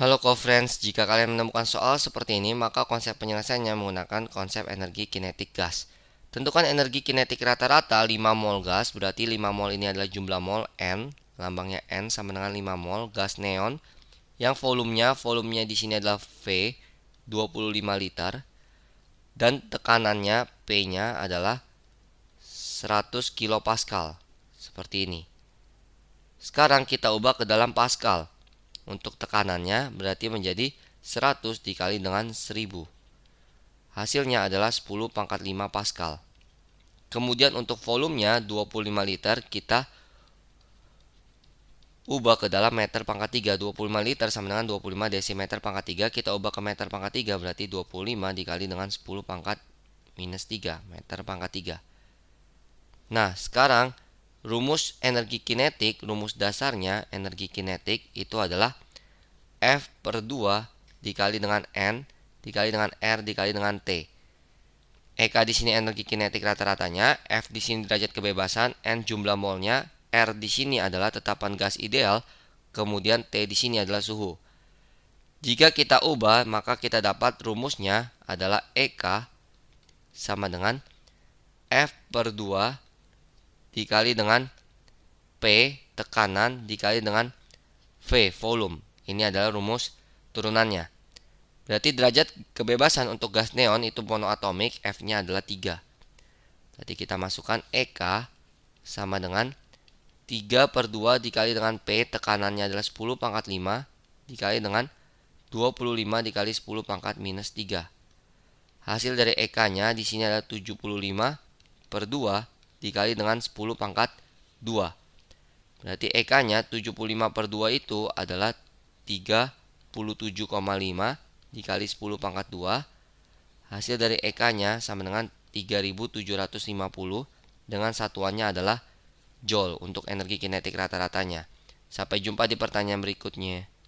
Halo co-friends, jika kalian menemukan soal seperti ini, maka konsep penyelesaiannya menggunakan konsep energi kinetik gas. Tentukan energi kinetik rata-rata 5 mol gas, berarti 5 mol ini adalah jumlah mol N, lambangnya N sama dengan 5 mol gas neon, yang volumenya di sini adalah V, 25 liter, dan tekanannya P-nya adalah 100 kilopascal, seperti ini. Sekarang kita ubah ke dalam pascal. Untuk tekanannya berarti menjadi 100 dikali dengan 1000. Hasilnya adalah 10 pangkat 5 pascal. Kemudian untuk volumenya 25 liter kita ubah ke dalam meter pangkat 3. 25 liter sama dengan 25 desimeter pangkat 3. Kita ubah ke meter pangkat 3 berarti 25 dikali dengan 10 pangkat minus 3 meter pangkat 3. Nah sekarang rumus energi kinetik, rumus dasarnya energi kinetik itu adalah F per 2 dikali dengan N, dikali dengan R, dikali dengan T. EK di sini energi kinetik rata-ratanya, F di sini derajat kebebasan, N jumlah molnya, R di sini adalah tetapan gas ideal, kemudian T di sini adalah suhu. Jika kita ubah, maka kita dapat rumusnya adalah EK sama dengan F per 2 dikali dengan P tekanan dikali dengan V volume. Ini adalah rumus turunannya. Berarti derajat kebebasan untuk gas neon itu monoatomik, F-nya adalah 3. Berarti kita masukkan EK sama dengan 3 per 2 dikali dengan P tekanannya adalah 10 pangkat 5 dikali dengan 25 dikali 10 pangkat minus 3. Hasil dari EK-nya di sini adalah 75 per 2 dikali dengan 10 pangkat 2. Berarti EK-nya 75 per 2 itu adalah 37,5 dikali 10 pangkat 2. Hasil dari EK-nya sama dengan 3750 dengan satuannya adalah joule untuk energi kinetik rata-ratanya. Sampai jumpa di pertanyaan berikutnya.